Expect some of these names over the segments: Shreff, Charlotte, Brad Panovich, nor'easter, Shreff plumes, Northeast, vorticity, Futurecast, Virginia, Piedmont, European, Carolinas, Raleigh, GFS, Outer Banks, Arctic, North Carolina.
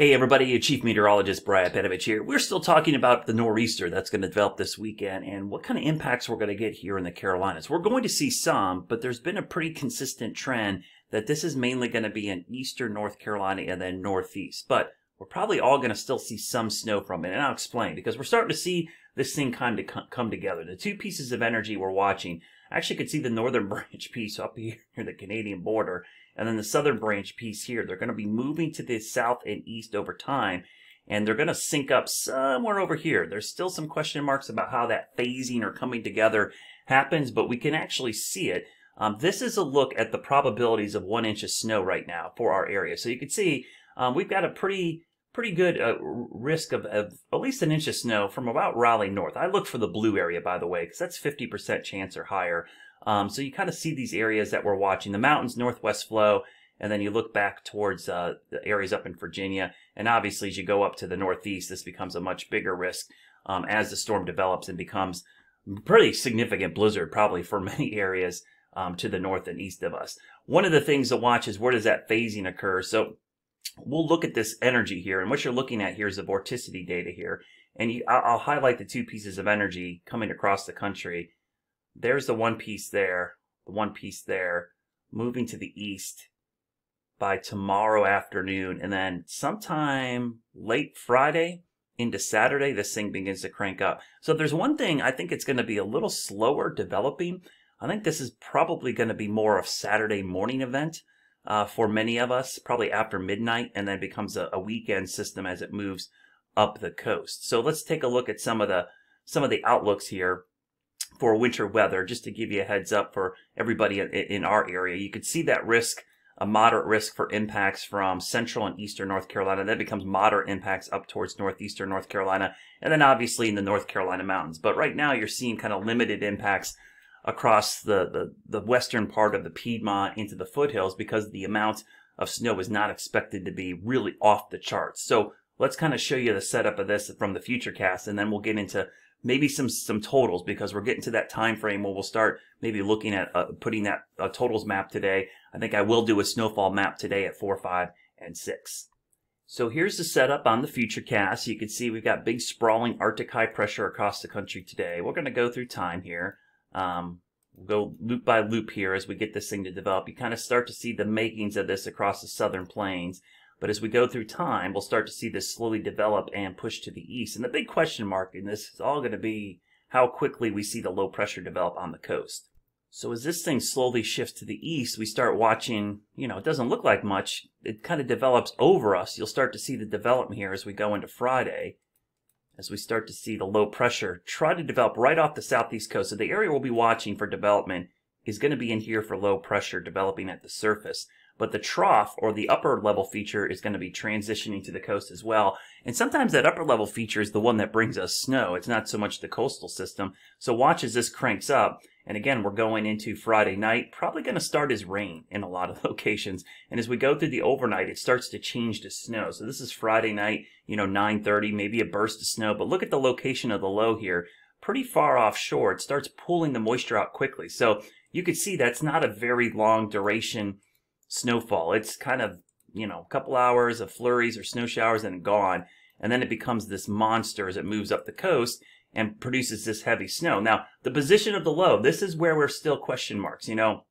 Hey everybody, Chief Meteorologist Brad Panovich here. We're still talking about the nor'easter that's going to develop this weekend and what kind of impacts we're going to get here in the Carolinas. We're going to see some, but there's been a pretty consistent trend that this is mainly going to be in eastern North Carolina and then northeast. But we're probably all going to still see some snow from it, and I'll explain because we're starting to see this thing kind of come together. The two pieces of energy we're watching, I actually could see the northern branch piece up here near the Canadian border, and then the southern branch piece here. They're going to be moving to the south and east over time, and they're going to sync up somewhere over here. There's still some question marks about how that phasing or coming together happens, but we can actually see it. This is a look at the probabilities of 1 inch of snow right now for our area. So you can see we've got a pretty good risk of at least 1 inch of snow from about Raleigh north. I look for the blue area, by the way, because that's 50% chance or higher. So you kind of see these areas that we're watching. The mountains, northwest flow, and then you look back towards the areas up in Virginia. And obviously, as you go up to the northeast, this becomes a much bigger risk as the storm develops and becomes pretty significant blizzard, probably for many areas to the north and east of us. One of the things to watch is where does that phasing occur? So we'll look at this energy here, and what you're looking at here is the vorticity data here. And I'll highlight the two pieces of energy coming across the country. There's the one piece there, the one piece there, moving to the east by tomorrow afternoon. And then sometime late Friday into Saturday, this thing begins to crank up. So if there's one thing, I think it's going to be a little slower developing. I think this is probably going to be more of a Saturday morning event for many of us, probably after midnight, and then becomes a weekend system as it moves up the coast. So let's take a look at some of the outlooks here for winter weather, just to give you a heads up for everybody in our area. You could see that risk, a moderate risk for impacts from central and eastern North Carolina. That becomes moderate impacts up towards northeastern North Carolina, and then obviously in the North Carolina mountains. But right now you're seeing kind of limited impacts across the western part of the Piedmont into the foothills because the amount of snow is not expected to be really off the charts. So let's kind of show you the setup of this from the Futurecast, and then we'll get into maybe some totals, because we're getting to that time frame where we'll start maybe looking at putting that totals map today. I think I will do a snowfall map today at 4, 5, and 6. So here's the setup on the Futurecast. You can see we've got big sprawling Arctic high pressure across the country today. We're going to go through time here. We'll go loop by loop here as we get this thing to develop. You kind of start to see the makings of this across the southern plains. But as we go through time, we'll start to see this slowly develop and push to the east. And the big question mark in this is all going to be how quickly we see the low pressure develop on the coast. So as this thing slowly shifts to the east, we start watching, you know, it doesn't look like much. It kind of develops over us. You'll start to see the development here as we go into Friday, as we start to see the low pressure try to develop right off the southeast coast. So the area we'll be watching for development is going to be in here for low pressure developing at the surface. But the trough, or the upper level feature, is going to be transitioning to the coast as well. And sometimes that upper level feature is the one that brings us snow. It's not so much the coastal system. So watch as this cranks up. And again, we're going into Friday night, probably going to start as rain in a lot of locations. And as we go through the overnight, it starts to change to snow. So this is Friday night, you know, 9:30, maybe a burst of snow. But look at the location of the low here. Pretty far offshore. It starts pulling the moisture out quickly. So you can see that's not a very long duration snowfall. It's kind of, you know, a couple hours of flurries or snow showers and gone, and then it becomes this monster as it moves up the coast and produces this heavy snow. Now, the position of the low, this is where we're still question marks. You know,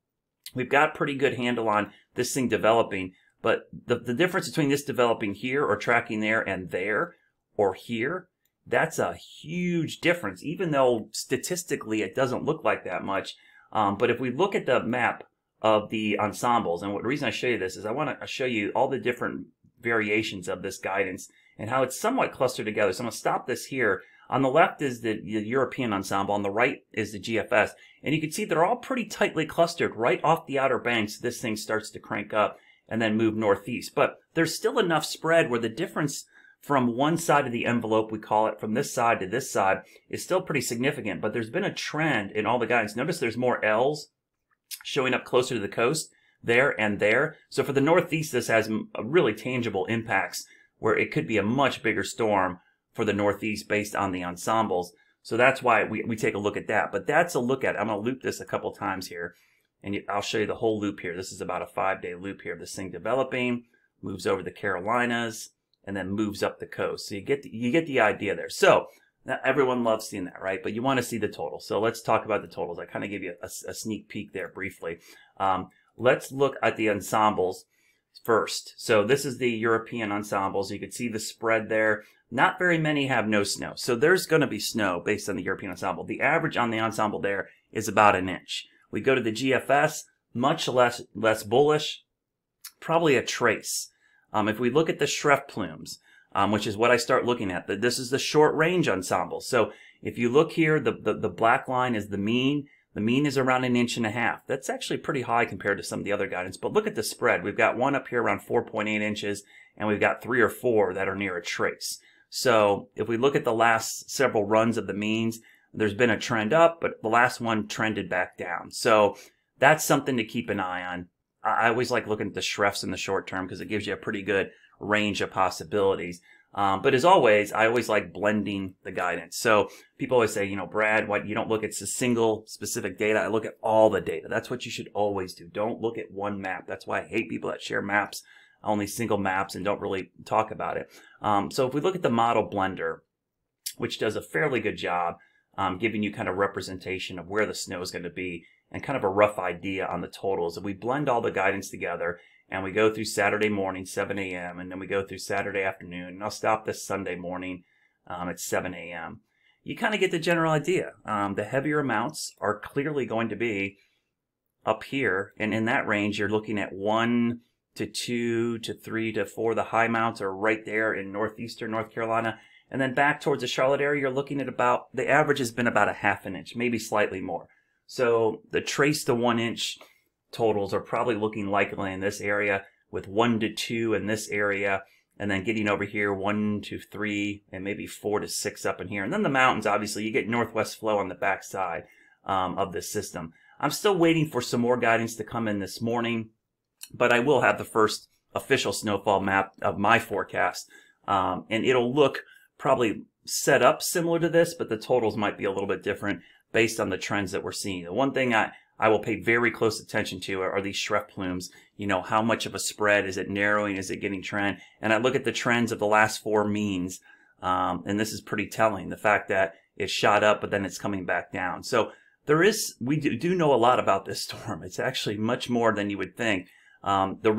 we've got pretty good handle on this thing developing, but the difference between this developing here or tracking there and there or here, that's a huge difference, even though statistically it doesn't look like that much. But if we look at the map of the ensembles, and the reason I show you this is I want to show you all the different variations of this guidance and how it's somewhat clustered together. So I'm going to stop this here. On the left is the European ensemble, on the right is the GFS, and you can see they're all pretty tightly clustered right off the Outer Banks. This thing starts to crank up and then move northeast, but there's still enough spread where the difference from one side of the envelope, we call it, from this side to this side, is still pretty significant. But there's been a trend in all the guidance. Notice there's more L's showing up closer to the coast there and there. So for the northeast, this has really tangible impacts where it could be a much bigger storm for the northeast based on the ensembles. So that's why we take a look at that. But that's a look at it. I'm going to loop this a couple times here, and I'll show you the whole loop here. This is about a 5-day loop here. This thing developing, moves over the Carolinas, and then moves up the coast. So you get the idea there. So now everyone loves seeing that, right? But you want to see the total. So let's talk about the totals. I kind of gave you a sneak peek there briefly. Let's look at the ensembles first. So this is the European ensembles. You can see the spread there. Not very many have no snow. So there's going to be snow based on the European ensemble. The average on the ensemble there is about an inch. We go to the GFS, much less bullish, probably a trace. If we look at the Shreff plumes, which is what I start looking at, this is the short range ensemble. So if you look here, the black line is the mean. The mean is around an inch and a half. That's actually pretty high compared to some of the other guidance, but look at the spread. We've got one up here around 4.8 inches, and we've got 3 or 4 that are near a trace. So if we look at the last several runs of the means, there's been a trend up, but the last one trended back down. So that's something to keep an eye on. I always like looking at the Shreffs in the short term because it gives you a pretty good range of possibilities. But as always, I always like blending the guidance. So people always say, you know, Brad, why you don't look at a single specific data? I look at all the data. That's what you should always do. Don't look at one map. That's why I hate people that share maps, only single maps, and don't really talk about it. So if we look at the model blender, which does a fairly good job giving you kind of representation of where the snow is going to be and kind of a rough idea on the totals. If we blend all the guidance together, and we go through Saturday morning, 7 a.m., and then we go through Saturday afternoon, and I'll stop this Sunday morning at 7 a.m. You kind of get the general idea. The heavier amounts are clearly going to be up here, and in that range, you're looking at 1 to 2 to 3 to 4. The high amounts are right there in northeastern North Carolina, and then back towards the Charlotte area, you're looking at about, the average has been about a half an inch, maybe slightly more. So the trace to 1 inch totals are probably looking likely in this area, with 1 to 2 in this area, and then getting over here 1 to 3 and maybe 4 to 6 up in here. And then the mountains, obviously, you get northwest flow on the backside of this system. I'm still waiting for some more guidance to come in this morning, but I will have the first official snowfall map of my forecast, and it'll look probably set up similar to this, but the totals might be a little bit different based on the trends that we're seeing. The one thing I will pay very close attention to are these Shreff plumes. You know, how much of a spread? Is it narrowing? Is it getting trend? And I look at the trends of the last 4 means, and this is pretty telling, the fact that it shot up, but then it's coming back down. So there is, we do know a lot about this storm. It's actually much more than you would think. The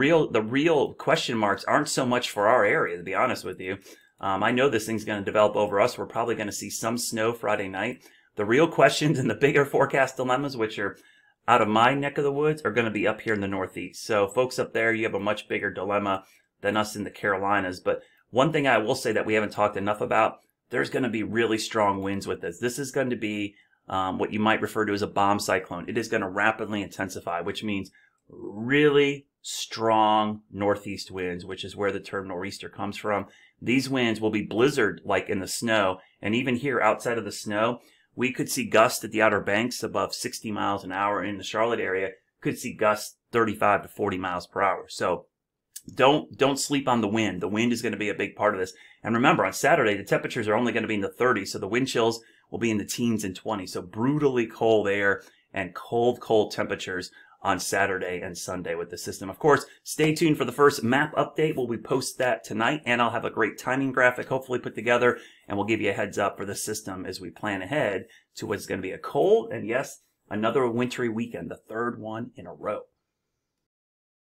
real question marks aren't so much for our area, to be honest with you. I know this thing's going to develop over us. We're probably going to see some snow Friday night. The real questions and the bigger forecast dilemmas, which are out of my neck of the woods, are going to be up here in the Northeast. So folks up there, you have a much bigger dilemma than us in the Carolinas. But one thing I will say that we haven't talked enough about, there's going to be really strong winds with this. This is going to be what you might refer to as a bomb cyclone. It is going to rapidly intensify, which means really strong northeast winds, which is where the term nor'easter comes from. These winds will be blizzard-like in the snow, and even here outside of the snow, we could see gusts at the Outer Banks above 60 miles an hour. In the Charlotte area, could see gusts 35 to 40 miles per hour. So don't sleep on the wind. The wind is going to be a big part of this. And remember, on Saturday, the temperatures are only going to be in the 30s, so the wind chills will be in the teens and 20s. So brutally cold air and cold, cold temperatures on Saturday and Sunday with the system. Of course, stay tuned for the first map update. We'll post that tonight, and I'll have a great timing graphic hopefully put together, and we'll give you a heads up for the system as we plan ahead to what's going to be a cold and, yes, another wintry weekend, the 3rd one in a row.